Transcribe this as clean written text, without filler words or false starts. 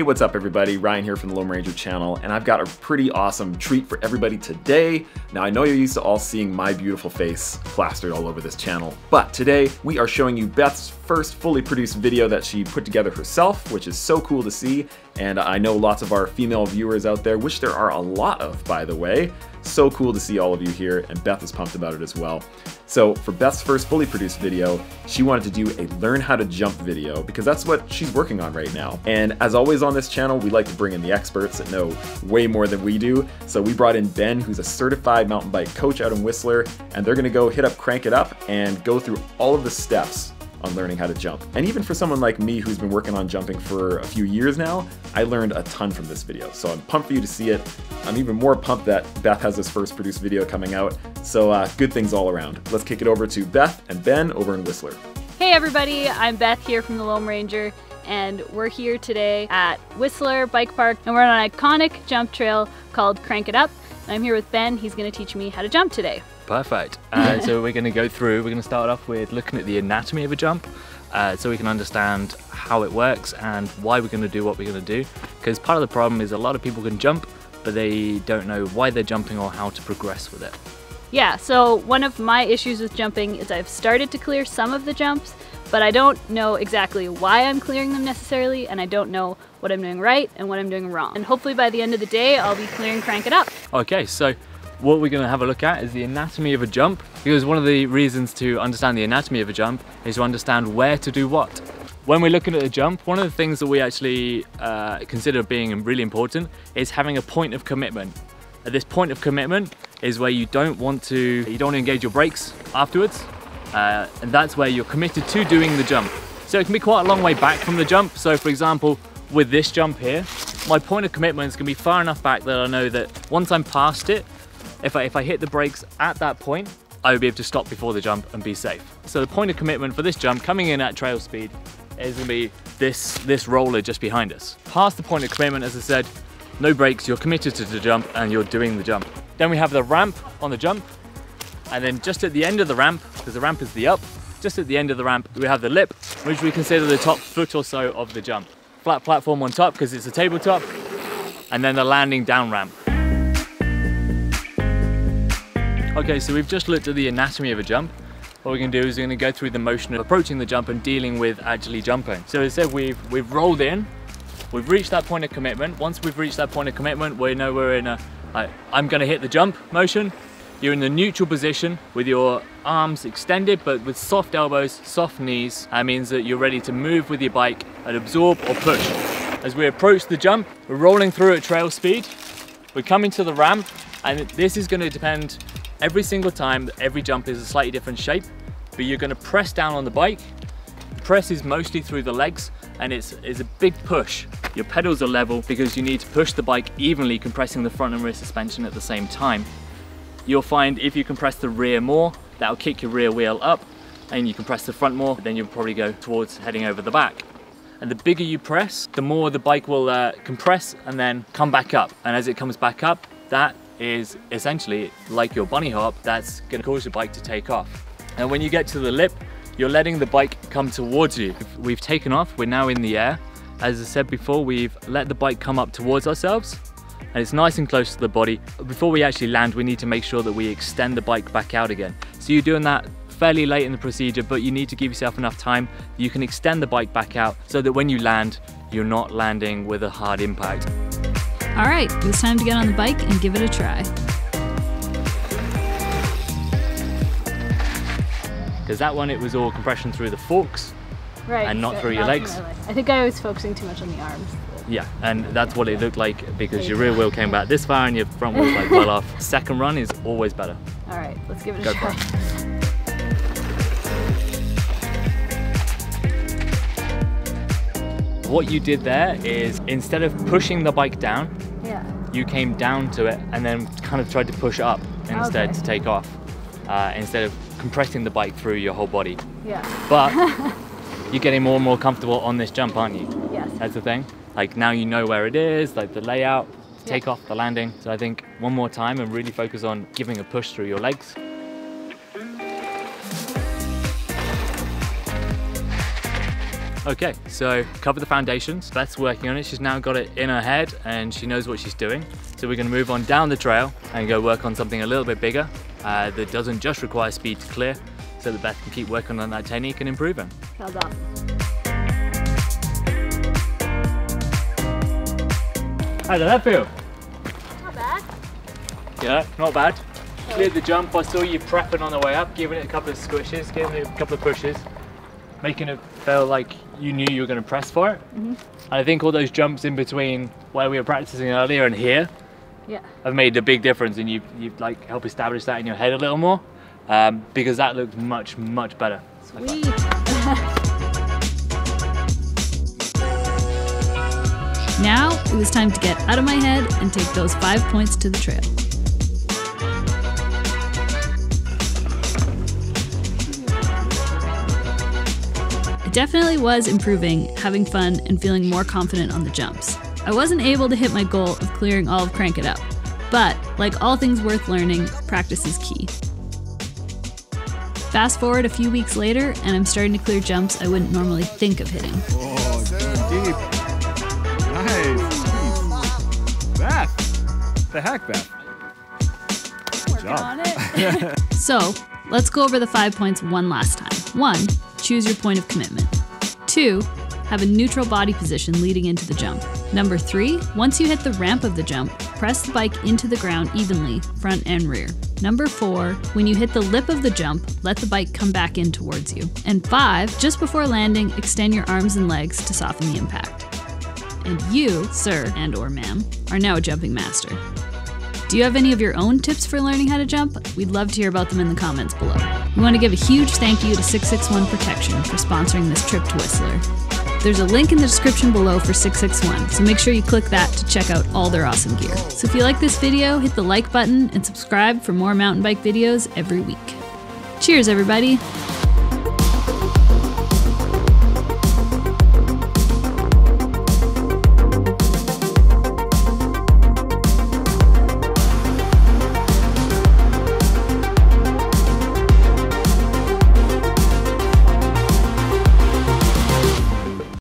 Hey, what's up everybody? Ryan here from the Loam Ranger channel, and I've got a pretty awesome treat for everybody today. Now I know you're used to all seeing my beautiful face plastered all over this channel, but today we are showing you Beth's first fully produced video that she put together herself, which is so cool to see. And I know lots of our female viewers out there, which there are a lot of, by the way. So cool to see all of you here, and Beth is pumped about it as well. So for Beth's first fully produced video, she wanted to do a learn how to jump video because that's what she's working on right now. And as always on this channel, we like to bring in the experts that know way more than we do. So we brought in Ben, who's a certified mountain bike coach out in Whistler, and they're gonna go hit up Crank It Up and go through all of the steps on learning how to jump. And even for someone like me who's been working on jumping for a few years now, I learned a ton from this video. So I'm pumped for you to see it. I'm even more pumped that Beth has this first produced video coming out. So good things all around. Let's kick it over to Beth and Ben over in Whistler. Hey everybody, I'm Beth here from the Loam Ranger, and we're here today at Whistler Bike Park, and we're on an iconic jump trail called Crank It Up. And I'm here with Ben. He's gonna teach me how to jump today. Perfect. So we're gonna start off with looking at the anatomy of a jump so we can understand how it works and why we're gonna do what we're gonna do. Because part of the problem is a lot of people can jump, but they don't know why they're jumping or how to progress with it. Yeah, so one of my issues with jumping is I've started to clear some of the jumps, but I don't know exactly why I'm clearing them necessarily, and I don't know what I'm doing right and what I'm doing wrong. And hopefully by the end of the day, I'll be clearing Crank It Up. Okay, so what we're going to have a look at is the anatomy of a jump, because one of the reasons to understand the anatomy of a jump is to understand where to do what. When we're looking at a jump, one of the things that we actually consider being really important is having a point of commitment. At this point of commitment is where you don't want to engage your brakes afterwards, and that's where you're committed to doing the jump. So it can be quite a long way back from the jump. So for example, with this jump here, my point of commitment is going to be far enough back that I know that once I'm past it, if I hit the brakes at that point, I would be able to stop before the jump and be safe. So the point of commitment for this jump coming in at trail speed is gonna be this roller just behind us. Past the point of commitment, as I said, no brakes, you're committed to the jump and you're doing the jump. Then we have the ramp on the jump. And then just at the end of the ramp, because the ramp is the up, just at the end of the ramp, we have the lip, which we consider the top foot or so of the jump. Flat platform on top, because it's a tabletop. And then the landing down ramp. Okay, so we've just looked at the anatomy of a jump. What we're going to do is we're going to go through the motion of approaching the jump and dealing with actually jumping. So as I said, we've rolled in, we've reached that point of commitment. Once we've reached that point of commitment, we know we're in a, like, I'm going to hit the jump motion. You're in the neutral position with your arms extended, but with soft elbows, soft knees. That means that you're ready to move with your bike and absorb or push. As we approach the jump, we're rolling through at trail speed. We're coming to the ramp, and this is going to depend. Every single time, every jump is a slightly different shape, but you're gonna press down on the bike. The press is mostly through the legs, and it's a big push. Your pedals are level because you need to push the bike evenly, compressing the front and rear suspension at the same time. You'll find if you compress the rear more, that'll kick your rear wheel up, and you compress the front more, then you'll probably go towards heading over the back. And the bigger you press, the more the bike will compress and then come back up. And as it comes back up, that is essentially like your bunny hop. That's gonna cause your bike to take off. And when you get to the lip, you're letting the bike come towards you. We've taken off, we're now in the air. As I said before, we've let the bike come up towards ourselves, and it's nice and close to the body. Before we actually land, we need to make sure that we extend the bike back out again. So you're doing that fairly late in the procedure, but you need to give yourself enough time. You can extend the bike back out so that when you land, you're not landing with a hard impact. All right, it's time to get on the bike and give it a try. Because that one, it was all compression through the forks, right, and not through your legs. I think I was focusing too much on the arms. Yeah, and that's what it looked like, because your rear wheel came back this far and your front wheel like well off. Second run is always better. All right, let's give it a try. What you did there is, instead of pushing the bike down, yeah, you came down to it and then kind of tried to push up instead, okay, to take off, instead of compressing the bike through your whole body. Yeah. But you're getting more and more comfortable on this jump, aren't you? Yes. That's the thing. Like now you know where it is, like the layout, the takeoff, the landing. So I think one more time and really focus on giving a push through your legs. Okay, so cover the foundations. Beth's working on it. She's now got it in her head and she knows what she's doing. So we're gonna move on down the trail and go work on something a little bit bigger that doesn't just require speed to clear, so that Beth can keep working on that technique and improving. How's that? How did that feel? Not bad. Yeah, not bad. Okay. Cleared the jump. I saw you prepping on the way up, giving it a couple of squishes, giving it a couple of pushes, making it feel like you knew you were going to press for it. Mm-hmm. And I think all those jumps in between where we were practicing earlier and here, yeah, have made a big difference, and you've like helped establish that in your head a little more, because that looked much, much better. Sweet. Now, it was time to get out of my head and take those 5 points to the trail. I definitely was improving, having fun, and feeling more confident on the jumps. I wasn't able to hit my goal of clearing all of Crank It Up, but like all things worth learning, practice is key. Fast forward a few weeks later, and I'm starting to clear jumps I wouldn't normally think of hitting. Oh, deep. Nice. Beth! The heck, Beth? Good job. On it. So, let's go over the 5 points one last time. 1. Choose your point of commitment. 2. Have a neutral body position leading into the jump. Number 3. Once you hit the ramp of the jump, press the bike into the ground evenly, front and rear. Number 4, when you hit the lip of the jump, let the bike come back in towards you. And 5, just before landing, extend your arms and legs to soften the impact. And you, sir and or ma'am, are now a jumping master. Do you have any of your own tips for learning how to jump? We'd love to hear about them in the comments below. We want to give a huge thank you to 661 Protection for sponsoring this trip to Whistler. There's a link in the description below for 661, so make sure you click that to check out all their awesome gear. So if you like this video, hit the like button and subscribe for more mountain bike videos every week. Cheers, everybody!